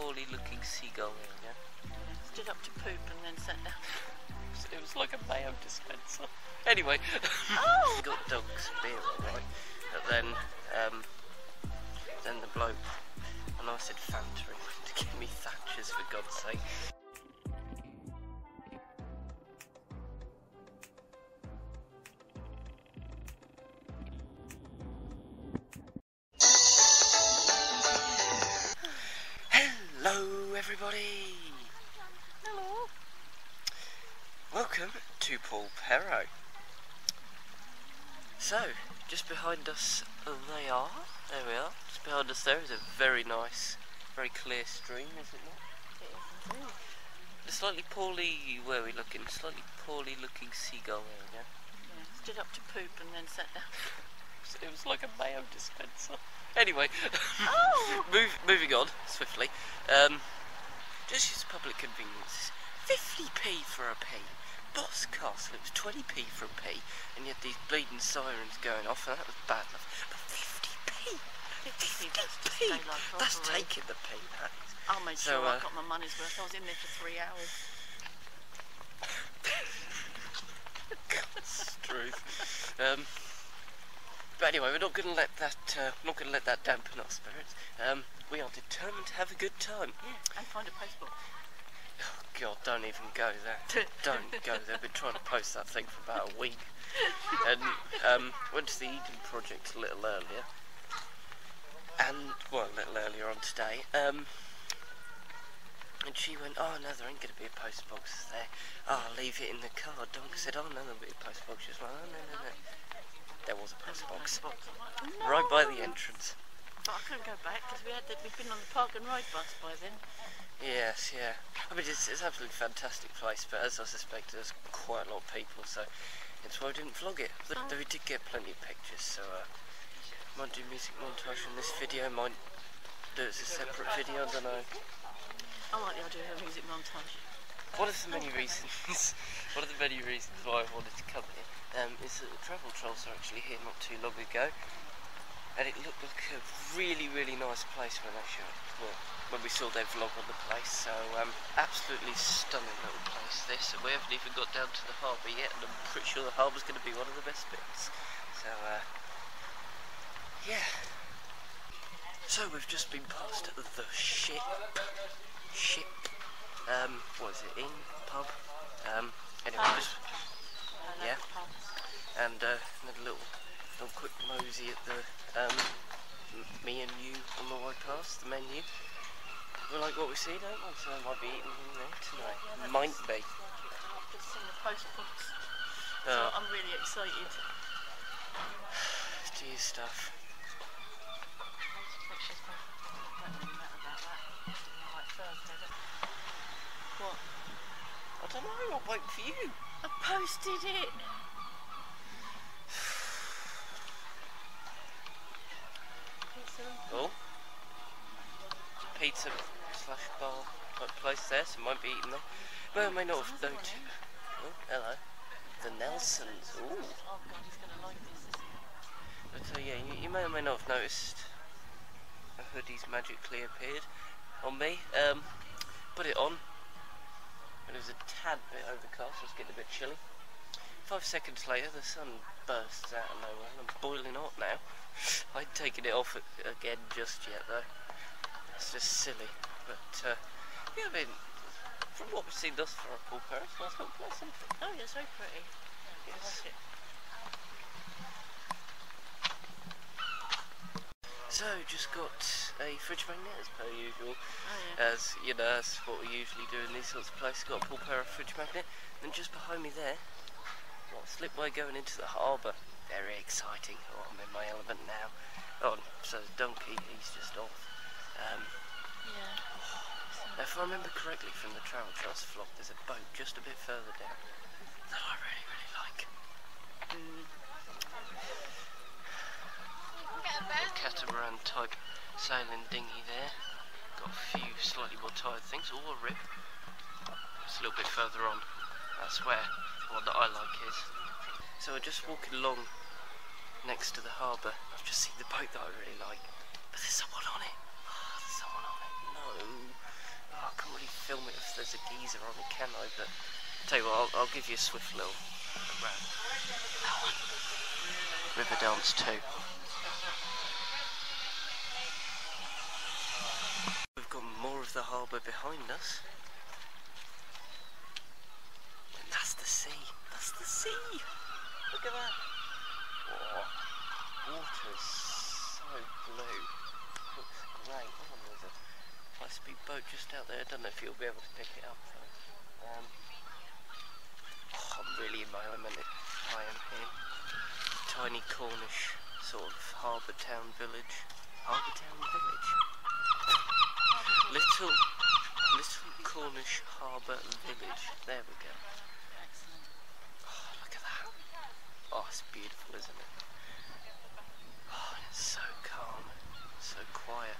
poorly looking seagull in there. Stood up to poop and then sat down. It was like a mayo dispenser. Anyway, oh. Got dog's beer, right? But then the bloke, and I said Fanta to give me Thatcher's for God's sake. Hello everybody! Hello! Welcome to Polperro. So, just behind us they are, there we are, just behind us there is a very nice, very clear stream, is it not? It is. The slightly poorly, where are we looking, slightly poorly looking seagull there, yeah? Yeah, stood up to poop and then sat down. It was like a mayo dispenser. Anyway, oh. moving on swiftly. Just use public conveniences. 50p for a p. Boss Castle, it was 20p for a p, and you had these bleeding sirens going off, and that was bad enough. But 50p! 50p! That's taking the p, that is. I'll make sure I got my money's worth. I was in there for 3 hours. God's truth. But anyway, we're not going to let that dampen our spirits. We are determined to have a good time. Yeah, and find a postbox. Oh God, don't even go there. Don't go there. I've been trying to post that thing for about a week. And went to the Eden Project a little earlier, and well, a little earlier on today. And she went, oh no, there ain't going to be a postbox there. Oh, I'll leave it in the car. Dog said, oh no, there'll be a postbox. She was like, oh no, no, no. There was a postbox right by the entrance. But I couldn't go back because we'd been on the park and ride bus by then. Yes, yeah. I mean, it's an absolutely fantastic place, but as I suspect, there's quite a lot of people, so that's why I didn't vlog it. Though we did get plenty of pictures, so might do music montage in this video, might do it as a separate video, I don't know. I like the idea of a music montage. One of the many reasons why I wanted to come here is that the Travel Trolls are actually here not too long ago, and it looked like a really, really nice place when they showed, well, when we saw their vlog on the place. So absolutely stunning little place this, and we haven't even got down to the harbour yet, and I'm pretty sure the harbour's going to be one of the best bits. So yeah. So we've just been past the ship. What is it, inn, pub, anyway, just, yeah, and had a little quick mosey at the, me and you on the way past, the menu. We like what we see, don't we? So I might be eating in there tonight, yeah, might be. I've just seen the postbox, so I'm really excited. Do your stuff. What? I don't know, I'll wait for you. I posted it. Pizza. Oh. Pizza / bar type place there, so might be eating there. May or may not have noticed. Oh, hello. The Nelsons. Ooh. Oh God, he's going to like this, isn't he? But yeah, you may or may not have noticed a hoodie's magically appeared on me. Put it on. It was a tad bit overcast, it was getting a bit chilly. 5 seconds later the sun bursts out of nowhere and I'm boiling hot now. I ain't taking it off again just yet though. It's just silly. But yeah, I mean, from what we've seen thus far at Polperro, it's a nice little place, isn't it? Oh yeah, it's very pretty. Yeah, yes. I like it. So, just got a fridge magnet as per usual, oh, yeah. As you know, that's what we usually do in these sorts of places. Got a Polperro fridge magnet, and just behind me there, got a slipway going into the harbour. Very exciting. Oh, I'm in my element now. Oh, so the donkey, he's just off. Yeah. If I remember correctly from the Travel Trolls vlog, there's a boat just a bit further down that I really, really like. Catamaran type sailing dinghy there. Got a few slightly more tired things. Oh, a rip. It's a little bit further on. That's where the one that I like is. So I'm just walking along next to the harbour. I've just seen the boat that I really like. But there's someone on it. Oh, there's someone on it. No. these are on it, can I? But I'll tell you what, I'll give you a swift little round. That one. River Dance 2. We've got more of the harbour behind us. And that's the sea. That's the sea. Look at that. Oh, water's so blue. Looks great. Oh, there's a high-speed boat just out there. I don't know if you'll be able to pick it up though. Oh, I'm really in my element. I am here. Tiny Cornish sort of harbour town village. Harbour town village. Little Cornish harbour village. There we go. Oh, look at that. Oh, it's beautiful, isn't it? Oh, it's so calm, so quiet.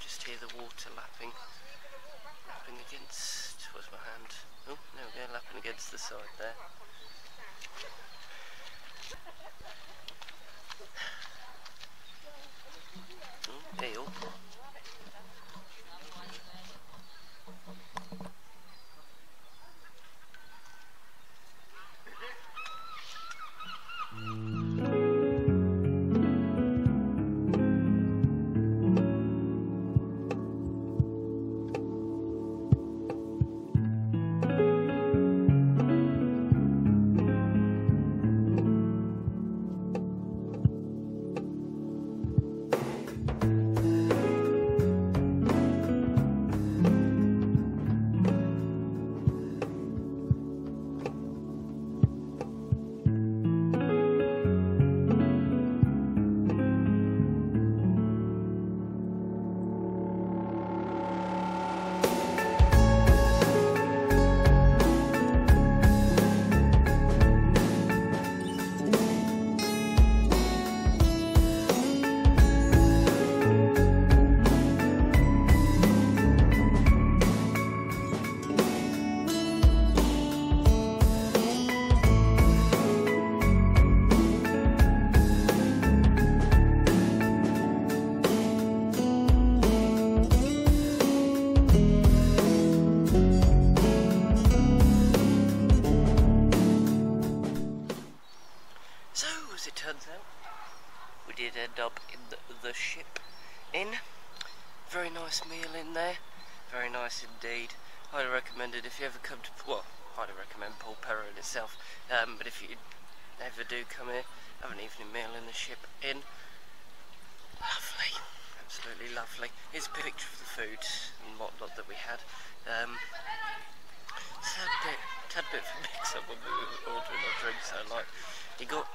Just hear the water lapping against. Where's my hand? Oh, there we go, lapping against the side there. Oh, deal. If you ever come to, well, I'd recommend Polperro in itself, but if you ever do come here, have an evening meal in the Ship Inn. Lovely, absolutely lovely. Here's a picture of the food and whatnot that we had. Tad bit of a mix up when we were ordering our drinks. So like, you got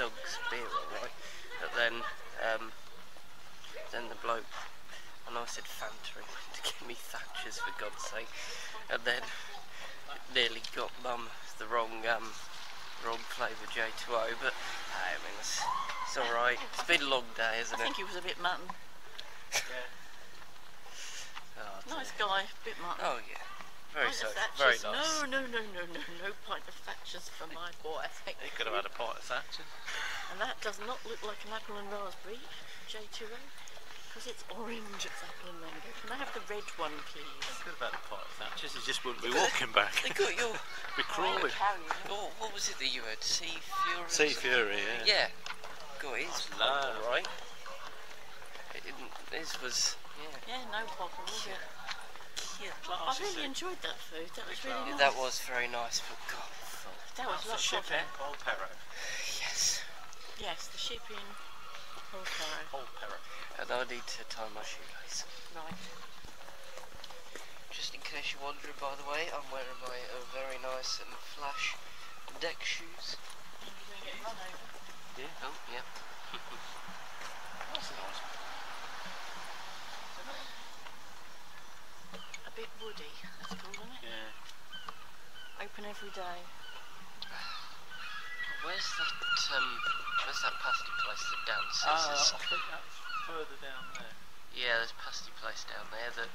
Doug's beer, alright, but then the bloke. And I said Fanta, he went to give me Thatcher's for God's sake, and then nearly got Mum the wrong flavour J2O, but I mean it's all right. It's been a long day, isn't it? I think he was a bit mutton. Yeah. Oh, nice guy, a bit mutton. Oh yeah, very so, very nice. No pint of Thatcher's for my boy. I think he could have had a pint of Thatcher's. And that does not look like an apple and raspberry J2O. It's orange, it's apple and mango. Can I have the red one, please? Good about the pot of Thatcher's, you just wouldn't be walking back. They got your... Be crawling. Oh, what was it that you had? Sea Fury? Sea Fury, yeah. Yeah. Got his pop, right? It didn't... This was... Yeah, no pop, was it? Yeah. I really enjoyed that food, that was really nice. That was very nice, but God... That was a lot of Ship Inn, Polperro. Yes. Yes, the Ship Inn, Polperro. And I need to tie my shoelace. Right. Just in case you're wondering, by the way, I'm wearing my very nice and flash deck shoes. You're going to get run over. Yeah. Oh, yeah. That's nice. A bit woody, that's cool, isn't it? Yeah. Open every day. Where's that pasty place that Dan says is? I think that's further down there. Yeah, there's a pasty place down there that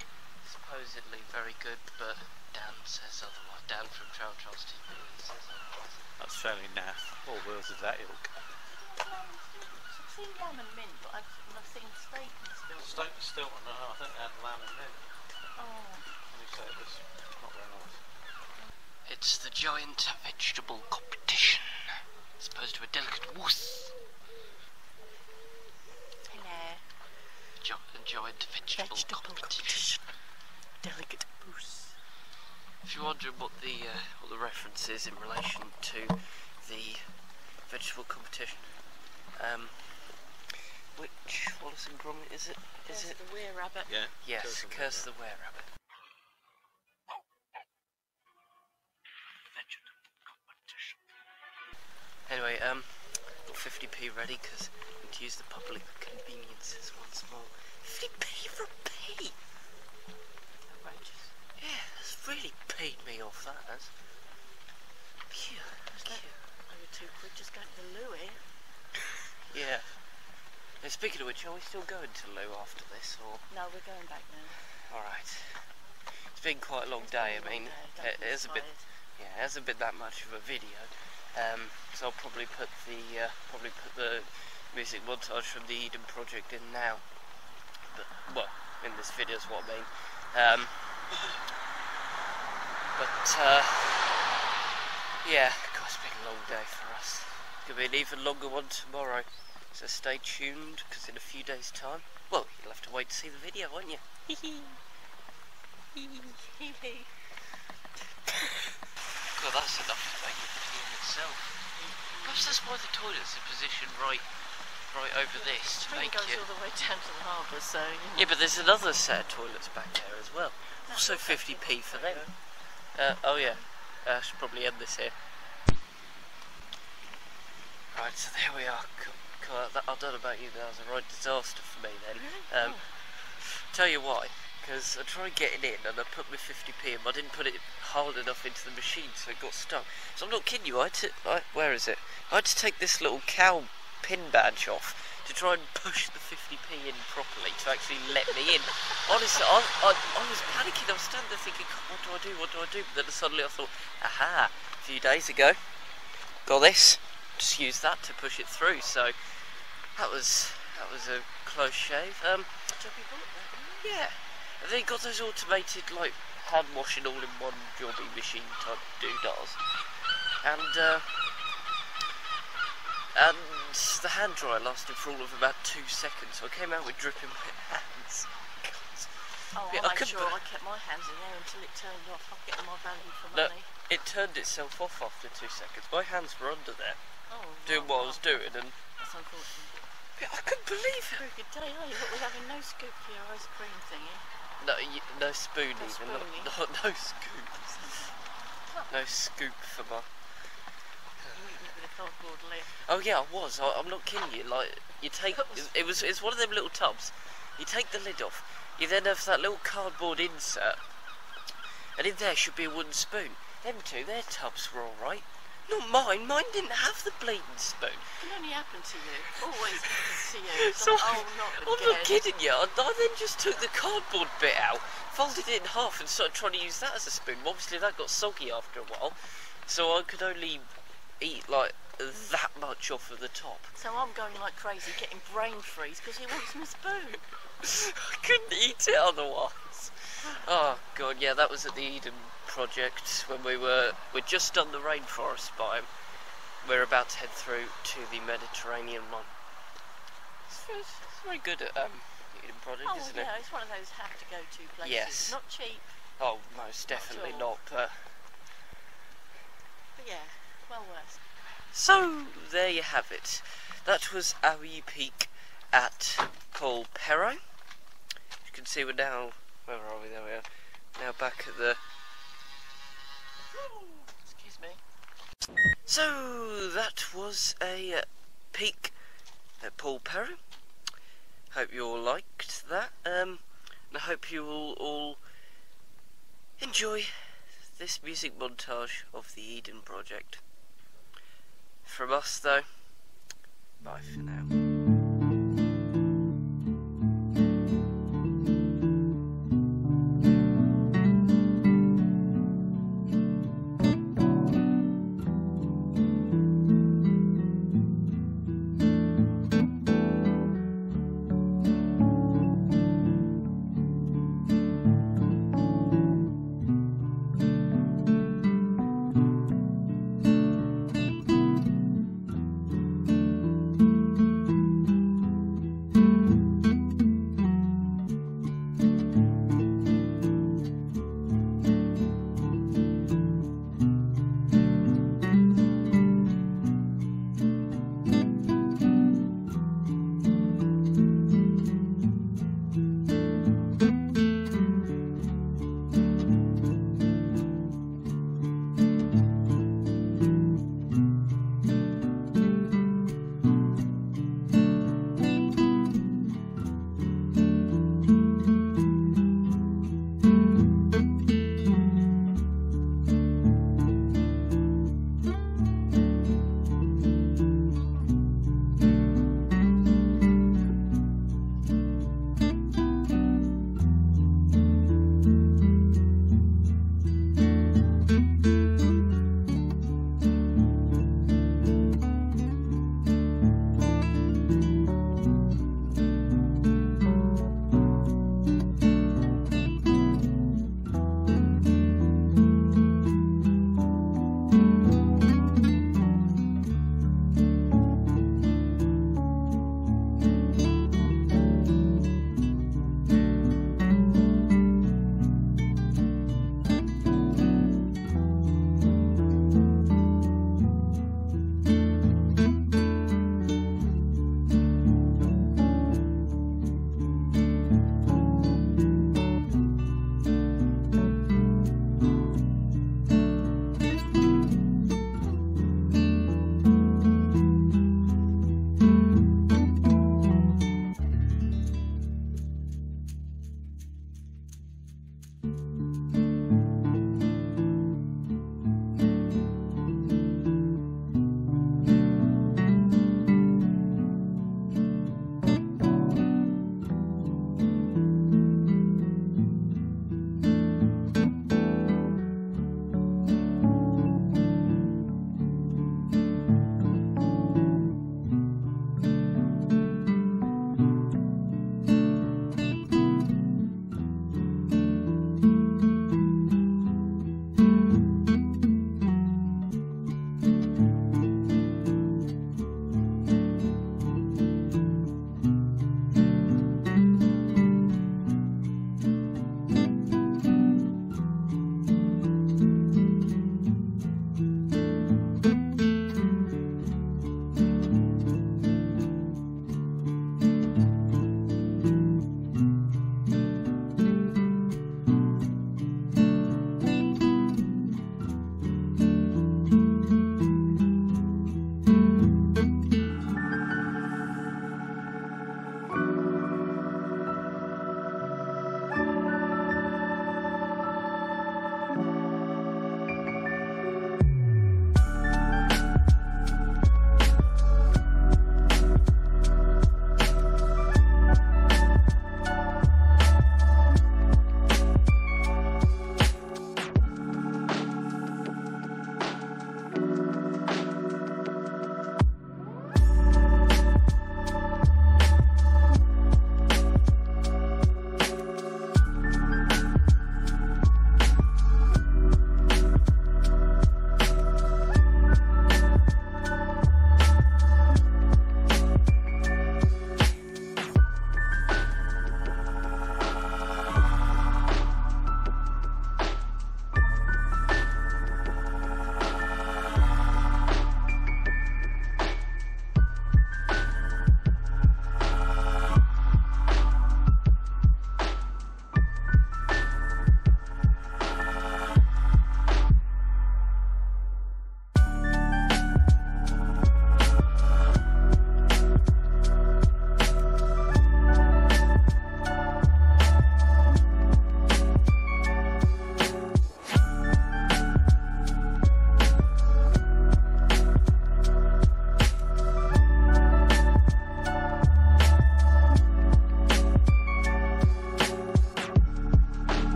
supposedly very good, but Dan says otherwise. Dan from Travel Trolls TV says otherwise. That's fairly naff. All words of that ilk. I've seen lamb and mint, but I've seen steak and stilton. Steak and stilton, no, I think they had lamb and mint. Oh. so it was not very nice. It's the giant vegetable competition, as opposed to a delicate wuss. Hello. Giant vegetable competition. Delicate wuss. If you're wondering what the reference is in relation to the vegetable competition, which Wallace and Gromit is it? Is it the Were Rabbit? Yeah. Yes, Curse of the Were Rabbit. Vegetable competition. Anyway, got 50p ready because I need to use the public conveniences once more. 50p for a p. Outrageous. Yeah, that's really paid me off. That has. Phew. Over £2 just going to the loo, eh? Yeah. Now, speaking of which, are we still going to loo after this, or...? No, we're going back now. Alright. It's been quite a long day, I mean, it hasn't been... Yeah, it hasn't been that much of a video. So I'll probably put the music montage from the Eden Project in now. But, well, in this video is what I mean. Yeah, God, it's been a long day for us. It's going to be an even longer one tomorrow. So stay tuned, because in a few days' time, well, you'll have to wait to see the video, won't you? Hee hee. Hee hee hee. God, that's enough to make it in itself. Perhaps that's why the toilets are positioned right over this. The train goes all the way down to the harbour, so... You know. Yeah, but there's another set of toilets back there as well. That's also 50p for them. Oh yeah, I should probably end this here. Right, so there we are. I don't know about you, that was a right disaster for me then. Tell you why, because I tried getting in and I put my 50p in, but I didn't put it hard enough into the machine, so it got stuck. So I'm not kidding you, where is it? I had to take this little cow pin badge off to try and push the 50p in properly to actually let me in. Honestly, I was panicking. I was standing there thinking, what do I do, what do I do? But then suddenly I thought, aha, a few days ago, got this. Just use that to push it through, so that was a close shave. Yeah, and they got those automated like hand washing all in one jobby machine type doodahs, and the hand dryer lasted for all of about 2 seconds, so I came out with dripping wet hands. Oh, yeah, I kept my hands in there until it turned off. I'm getting my value for money. No, it turned itself off after 2 seconds. My hands were under there, doing what I was doing, and... That's unfortunate. Yeah, I couldn't believe it. Very good day, are you? But we're having no scoop for your ice cream thingy. No spoon even. No scoop. No scoop for my... Oh yeah, I was. I'm not kidding you. Like, you take... It's one of them little tubs. You take the lid off. You then have that little cardboard insert, and in there should be a wooden spoon. Them two, their tubs were all right. Not mine. Mine didn't have the bleeding spoon. It can only happen to you. Always happens to you. So I'm not kidding you. I then just took the cardboard bit out, folded it in half, and started trying to use that as a spoon. Obviously, that got soggy after a while, so I could only eat like that much off of the top. So I'm going like crazy, getting brain freeze because he wants my spoon. I couldn't eat it otherwise. Oh god, yeah, that was at the Eden Project when we'd just done the rainforest biome. We're about to head through to the Mediterranean one. It's very good at Eden Project, isn't it? Oh yeah, it's one of those have to go to places. Yes. Not cheap. Oh, most definitely not. But yeah, well worth. So there you have it. That was our peek at Polperro. You can see we're now. Where are we? There we are. Now back at the. Excuse me. So that was a peek at Polperro. Hope you all liked that. And I hope you all enjoy this music montage of the Eden Project. From us, though, bye for now.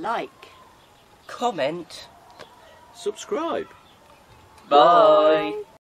like, comment, subscribe. Bye.